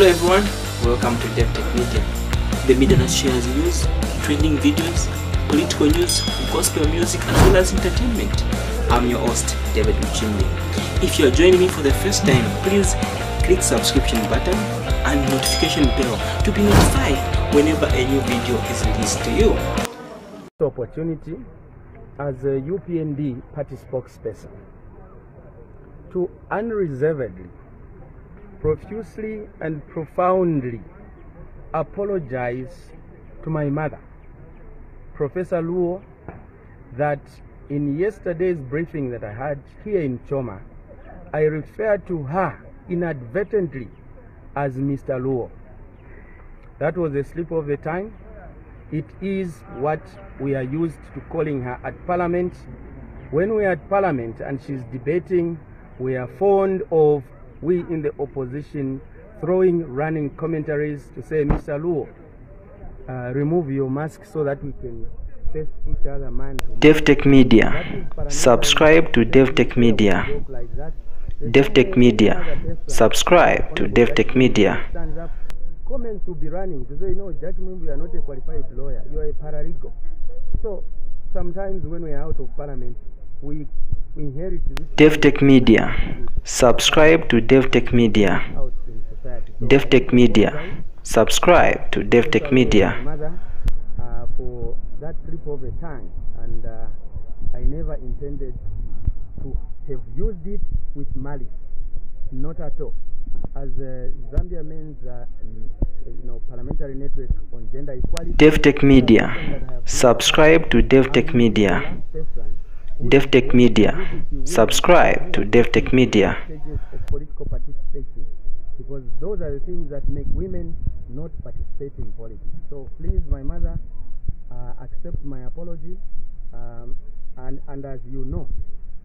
Hello everyone, welcome to DevTech Media, the media that shares news, trending videos, political news, gospel music, as well as entertainment. I'm your host, David Michini. If you are joining me for the first time, please click subscription button and notification bell to be notified whenever a new video is released to you. Opportunity as a UPNB party spokesperson to unreservedly, profusely and profoundly apologize to my mother, Professor Luo, that in yesterday's briefing that I had here in Choma, I referred to her inadvertently as Mr. Luo. That was a slip of the tongue. It is what we are used to calling her at Parliament. When we are at Parliament and she's debating, we are fond of, we in the opposition, throwing running commentaries to say, Mr. Luo, remove your mask so that we can face each other man to man. DevTech Media, subscribe to DevTech Media. DevTech Media, subscribe to DevTech Media. Comments will be running to say, no, Judge Mumbi, you are not a qualified lawyer, you are a paralegal. So sometimes when we are out of Parliament, we inherit this. DevTech Media, subscribe to DevTech Media. DevTech Media, subscribe to DevTech Media. For that slip of the tongue, and I never intended to have used it with malice, not at all. As Zambia means parliamentary network on gender equality. DevTech Media, subscribe to DevTech Media. DevTech Media, subscribe to DevTech Media. Political participation, because those are the things that make women not participate in politics. So please, my mother, accept my apology, and as you know,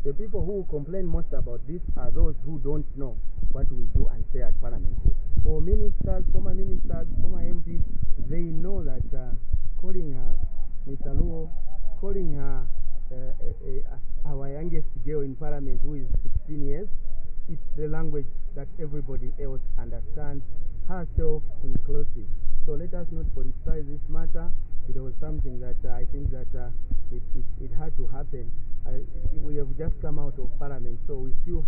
the people who complain most about this are those who don't know what we do and say at Parliament. For ministers, former ministers, former MPs, they know that calling her Mr. Luo, calling her our youngest girl in Parliament, who is 16 years, it's the language that everybody else understands, herself inclusive. So let us not politicize this matter. It was something that I think that it had to happen. We have just come out of Parliament, so we still...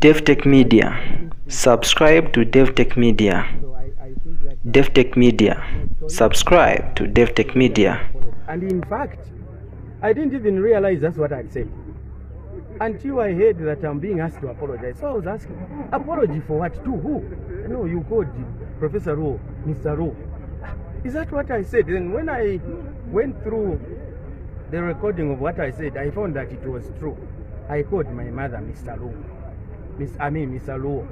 DevTech Media, subscribe to DevTech Media. DevTech Media, subscribe to DevTech Media. And in fact, I didn't even realize that's what I'd said until I heard that I'm being asked to apologize. So I was asking, apology for what? To who? No, you called Professor Luo, Mr. Luo. Is that what I said? And when I went through the recording of what I said, I found that it was true. I called my mother Mr. Luo. Mr. Luo.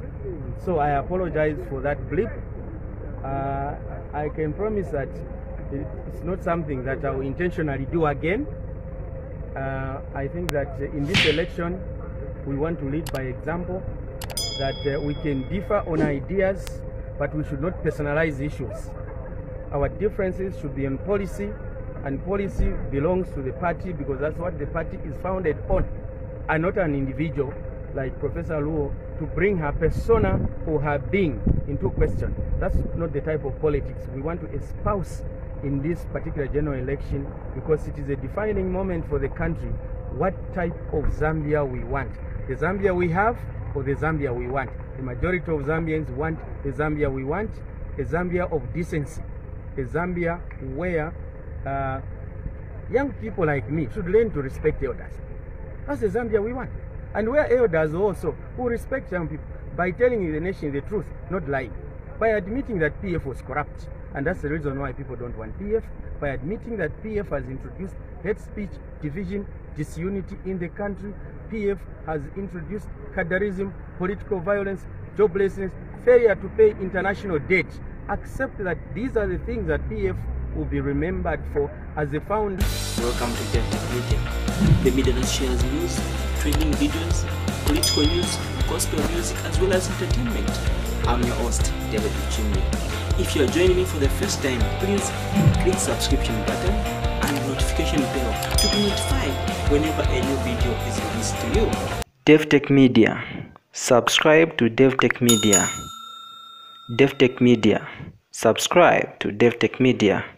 So I apologize for that blip. I can promise that it's not something that I will intentionally do again. I think that in this election, we want to lead by example, that we can differ on ideas, but we should not personalize issues. Our differences should be on policy, and policy belongs to the party because that's what the party is founded on, and not an individual like Professor Luo to bring her persona or her being into question. That's not the type of politics we want to espouse in this particular general election, because it is a defining moment for the country, what type of Zambia we want. The Zambia we have or the Zambia we want. The majority of Zambians want the Zambia we want, a Zambia of decency, a Zambia where young people like me should learn to respect elders. That's the Zambia we want. And where elders also who respect young people by telling the nation the truth, not lying, by admitting that PF was corrupt. And that's the reason why people don't want PF, by admitting that PF has introduced hate speech, division, disunity in the country. PF has introduced cadreism, political violence, joblessness, failure to pay international debt. Accept that these are the things that PF will be remembered for as a founder. Welcome to DevTech Media, the media that shares news, trending videos, political news, gospel music, as well as entertainment. I'm your host, David Michini. If you are joining me for the first time, please click subscription button and notification bell to be notified whenever a new video is released to you. DevTech Media, subscribe to DevTech Media. DevTech Media. Subscribe to DevTech Media.